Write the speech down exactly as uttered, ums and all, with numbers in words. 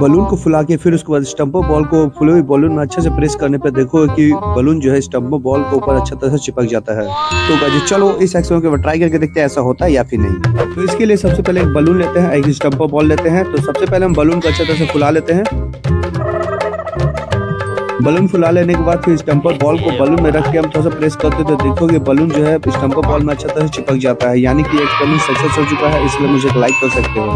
Balloon को फुला के फिर उसके बाद स्टम्पर बॉल को फुले हुए बलून में अच्छे से प्रेस करने पर देखो कि बलून जो है स्टम्पर बॉल के ऊपर अच्छा तरह से चिपक जाता है। तो गाइस चलो इस एक्शन को ट्राई करके देखते हैं ऐसा होता है या फिर नहीं। तो इसके लिए सबसे पहले एक बलून लेते हैं, एक स्टम्पर बॉल लेते हैं। तो सबसे पहले हम बलून को अच्छे तरह से फुला लेते हैं। बलून फुला लेने के बाद फिर स्टम्पर बॉल को बलून में रख के हम थोड़ा सा प्रेस करते तो देखो कि बलून जो है स्टम्पर बॉल में अच्छा तरह से चिपक जाता है। यानी कि एक्सपेरिमेंट सक्सेस हो चुका है, इसलिए मुझे लाइक कर सकते हो।